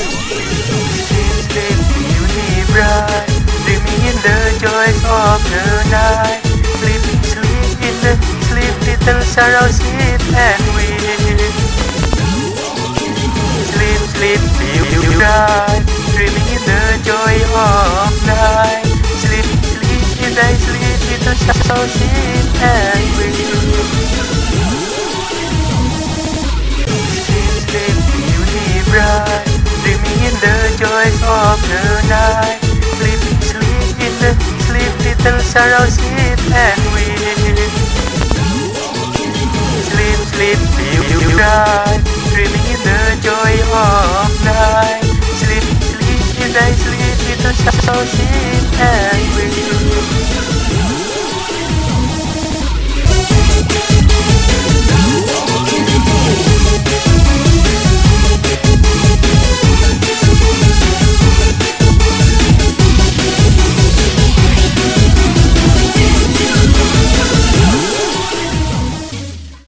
Sisters in Unibrow, leave me in the joy of the night. Sleep, sleep, little, sleep, little sorrow, sleep and weep. Sleep, sleep, Unibrow, dreaming in the joy of night. Sleep, sleep, little, sleep, little sorrow, sleep and weep. Sisters in Unibrow, dreaming in the joy of the night. Sleep, sleep, little sorrow, sleep and weep. Sleep, sleep, Unibrow, dreaming in the joy of night. Sleep, sleep, little sorrow, sleep and weep.